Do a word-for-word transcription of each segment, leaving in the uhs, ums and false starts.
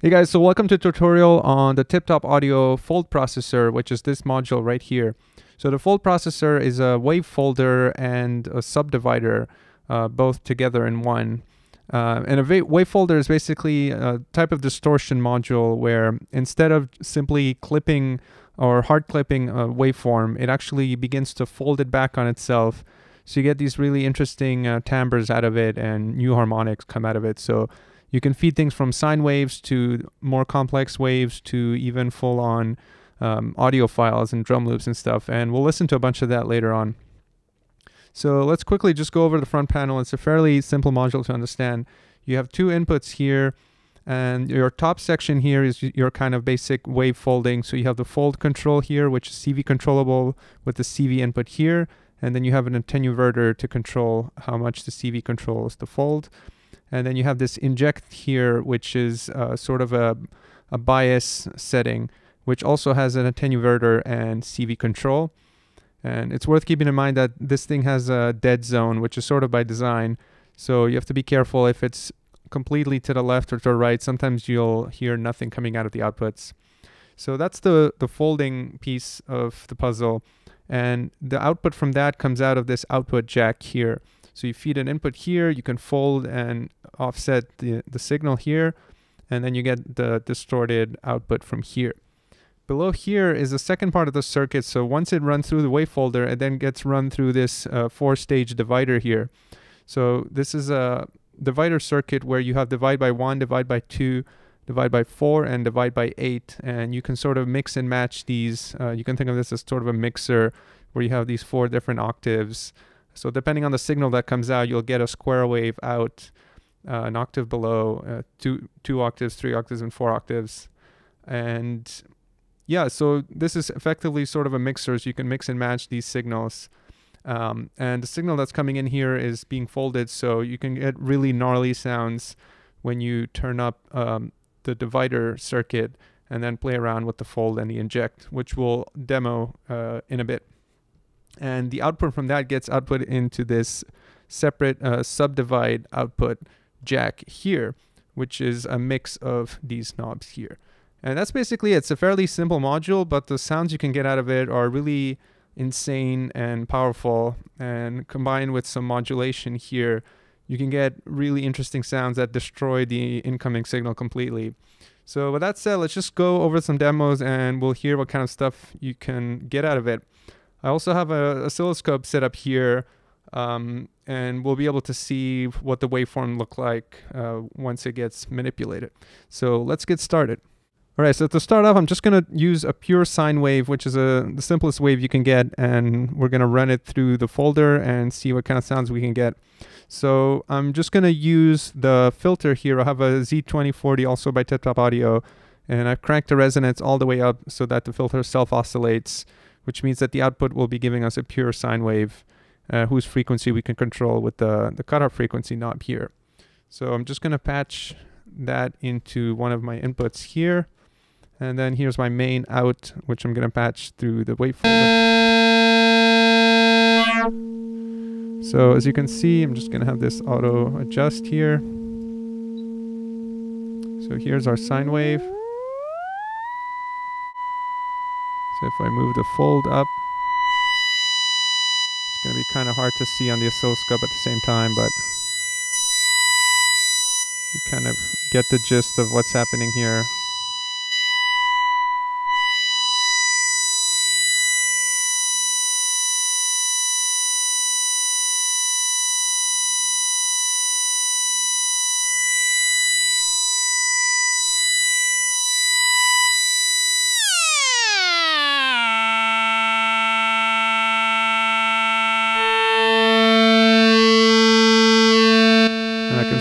Hey guys, so welcome to a tutorial on the TipTop Audio fold processor, which is this module right here. So the fold processor is a wave folder and a subdivider, uh, both together in one. Uh, and a wave folder is basically a type of distortion module where instead of simply clipping or hard clipping a waveform, it actually begins to fold it back on itself. So you get these really interesting uh, timbres out of it and new harmonics come out of it. So you can feed things from sine waves to more complex waves to even full-on um, audio files and drum loops and stuff. And we'll listen to a bunch of that later on. So let's quickly just go over the front panel. It's a fairly simple module to understand. You have two inputs here, and your top section here is your kind of basic wave folding. So you have the fold control here, which is C V controllable with the C V input here. And then you have an attenuverter to control how much the C V controls the fold. And then you have this inject here, which is uh, sort of a, a bias setting, which also has an attenuverter and C V control. And it's worth keeping in mind that this thing has a dead zone, which is sort of by design. So you have to be careful if it's completely to the left or to the right. Sometimes you'll hear nothing coming out of the outputs. So that's the, the folding piece of the puzzle. And the output from that comes out of this output jack here. So you feed an input here, you can fold and offset the, the signal here, and then you get the distorted output from here. Below here is the second part of the circuit. So once it runs through the wave folder, it then gets run through this uh, four-stage divider here. So this is a divider circuit where you have divide by one, divide by two, divide by four, and divide by eight. And you can sort of mix and match these. Uh, you can think of this as sort of a mixer where you have these four different octaves. So depending on the signal that comes out, you'll get a square wave out uh, an octave below, uh, two, two octaves, three octaves, and four octaves. And yeah, so this is effectively sort of a mixer, so you can mix and match these signals. Um, and the signal that's coming in here is being folded, so you can get really gnarly sounds when you turn up um, the divider circuit and then play around with the fold and the inject, which we'll demo uh, in a bit. And the output from that gets output into this separate uh, subdivide output jack here, which is a mix of these knobs here. And that's basically it. It's a fairly simple module, but the sounds you can get out of it are really insane and powerful. And combined with some modulation here, you can get really interesting sounds that destroy the incoming signal completely. So with that said, let's just go over some demos and we'll hear what kind of stuff you can get out of it. I also have an oscilloscope set up here, um, and we'll be able to see what the waveform look like uh, once it gets manipulated. So let's get started. All right, so to start off, I'm just going to use a pure sine wave, which is a, the simplest wave you can get, and we're going to run it through the folder and see what kind of sounds we can get. So I'm just going to use the filter here. I have a Z twenty forty also by TipTop Audio, and I've cranked the resonance all the way up so that the filter self-oscillates, which means that the output will be giving us a pure sine wave uh, whose frequency we can control with the, the cutoff frequency knob here. So I'm just going to patch that into one of my inputs here. And then here's my main out, which I'm going to patch through the wave folder. So as you can see, I'm just going to have this auto adjust here. So here's our sine wave. So if I move the fold up, it's going to be kind of hard to see on the oscilloscope at the same time, but you kind of get the gist of what's happening here.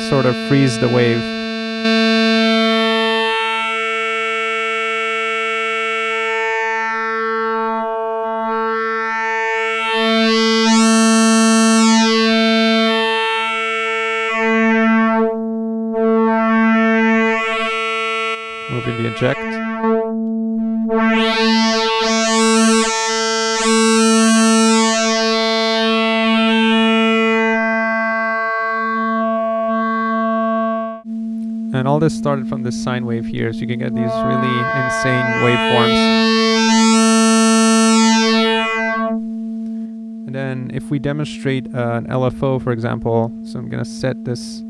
Sort of freeze the wave. Moving the inject. all this started from this sine wave here, so you can get these really insane waveforms. And then if we demonstrate uh, an L F O, for example, so I'm going to set this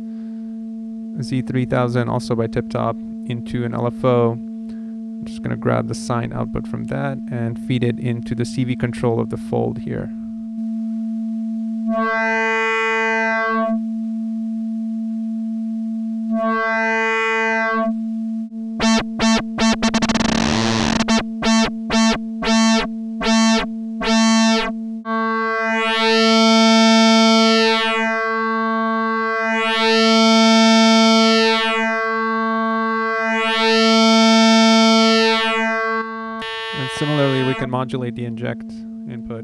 Z three thousand, also by TipTop, into an L F O. I'm just going to grab the sine output from that and feed it into the C V control of the Fold here. And similarly, we can modulate the inject input.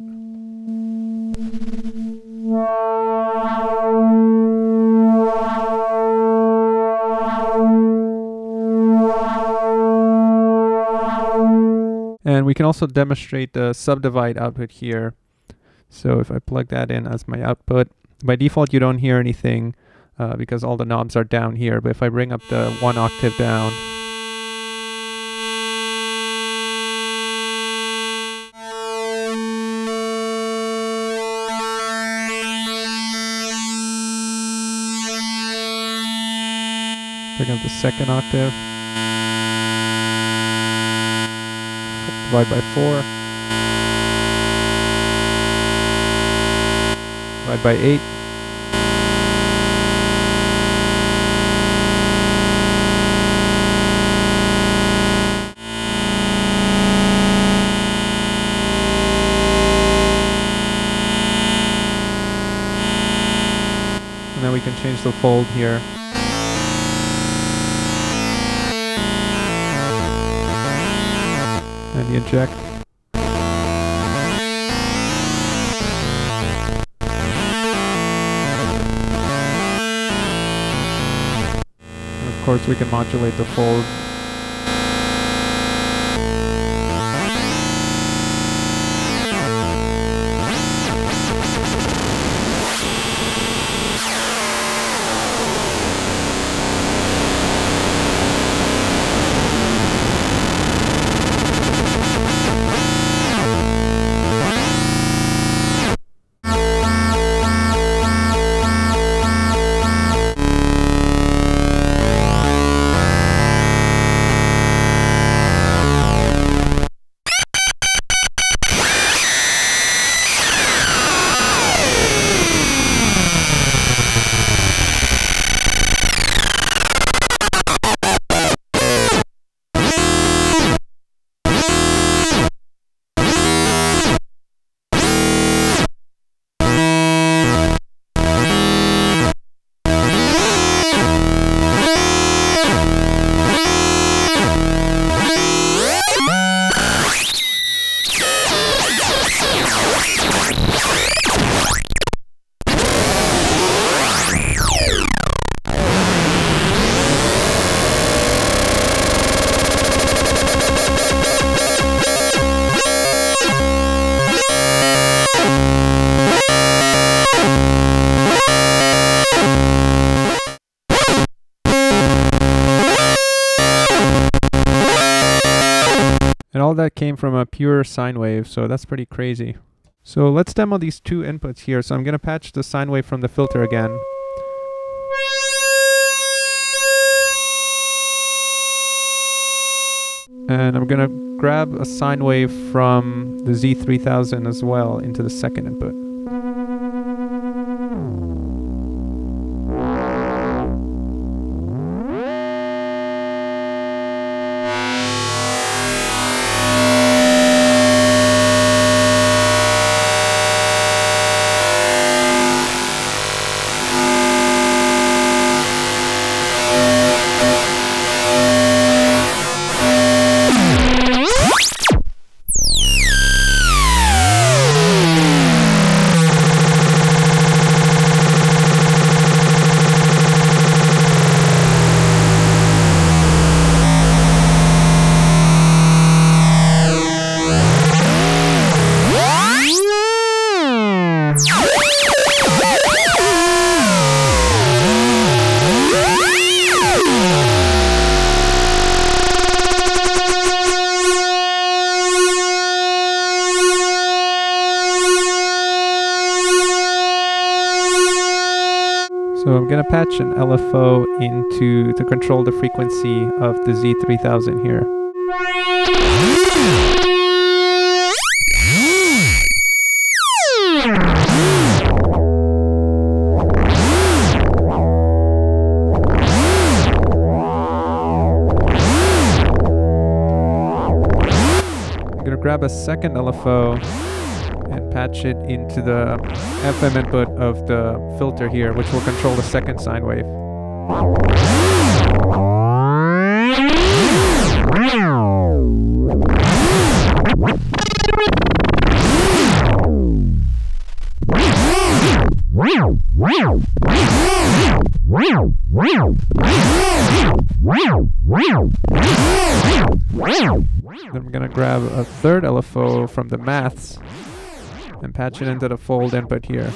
And we can also demonstrate the subdivide output here. So if I plug that in as my output, by default you don't hear anything uh, because all the knobs are down here. But if I bring up the one octave down, bring up the second octave, divide by four, divide by eight, and then we can change the Fold here. And the inject. And of course we can modulate the Fold. And all that came from a pure sine wave, so that's pretty crazy. So let's demo these two inputs here. So I'm going to patch the sine wave from the filter again. And I'm going to grab a sine wave from the Z three thousand as well into the second input. So I'm going to patch an L F O into to control the frequency of the Z three thousand here. I'm going to grab a second L F O and patch it into the F M input of the filter here, which will control the second sine wave. I'm gonna grab a third L F O from the maths and patch it into the fold input here.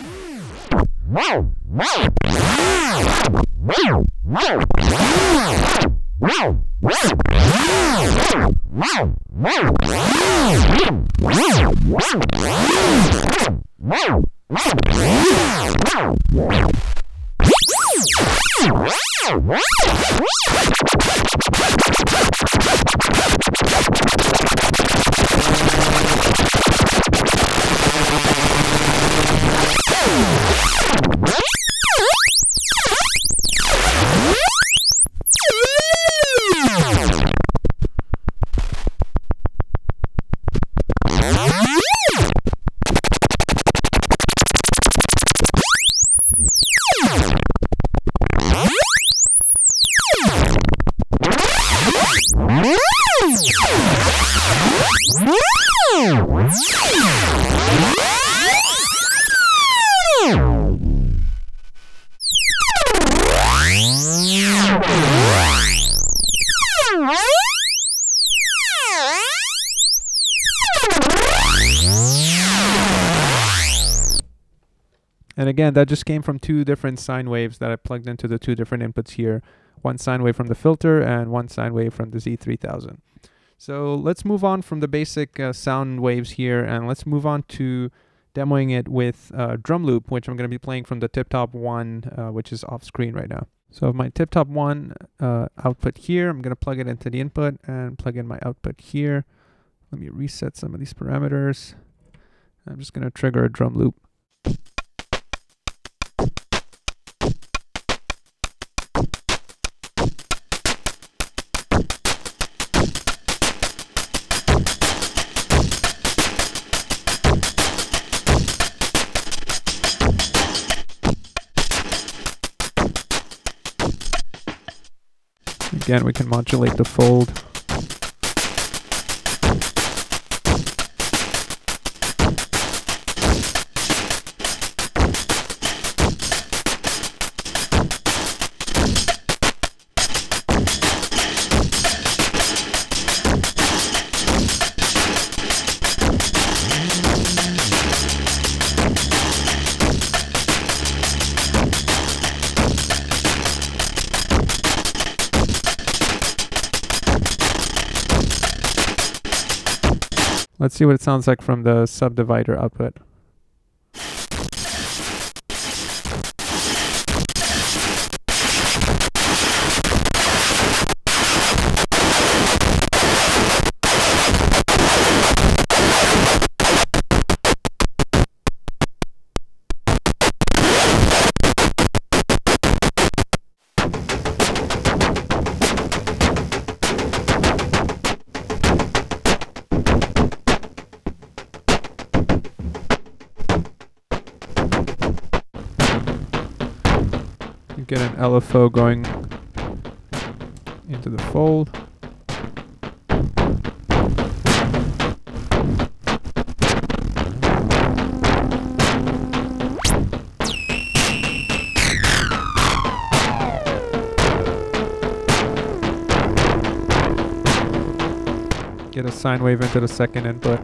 And again, that just came from two different sine waves that I plugged into the two different inputs here. One sine wave from the filter and one sine wave from the Z three thousand. So let's move on from the basic uh, sound waves here, and let's move on to demoing it with uh, drum loop, which I'm going to be playing from the TipTop One, uh, which is off screen right now. So my TipTop One uh, output here, I'm going to plug it into the input and plug in my output here. Let me reset some of these parameters. I'm just going to trigger a drum loop. Again, we can modulate the fold. Let's see what it sounds like from the subdivider output. Get an L F O going into the fold. Get a sine wave into the second input.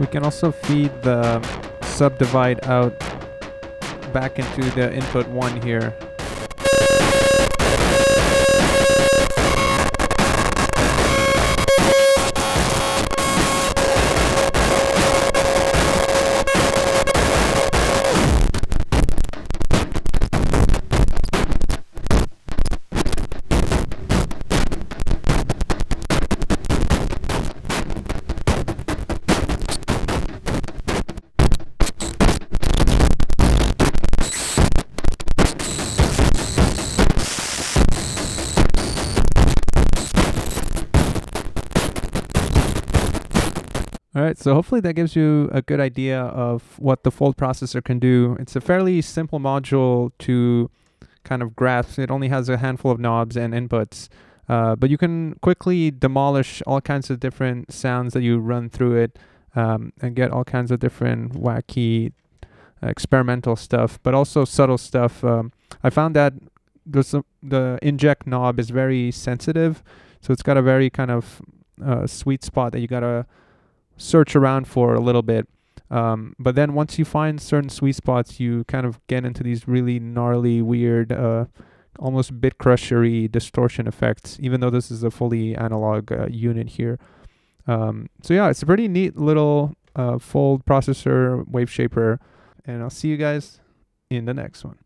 We can also feed the subdivide out back into the input one here. Alright, so hopefully that gives you a good idea of what the fold processor can do. It's a fairly simple module to kind of grasp. It only has a handful of knobs and inputs, uh, but you can quickly demolish all kinds of different sounds that you run through it, um, and get all kinds of different wacky uh, experimental stuff, but also subtle stuff. Um, I found that the, the inject knob is very sensitive, so it's got a very kind of uh, sweet spot that you gotta search around for a little bit, um, but then once you find certain sweet spots, you kind of get into these really gnarly, weird, uh, almost bit crushery distortion effects, even though this is a fully analog uh, unit here. Um, so yeah, it's a pretty neat little uh, fold processor wave shaper, and I'll see you guys in the next one.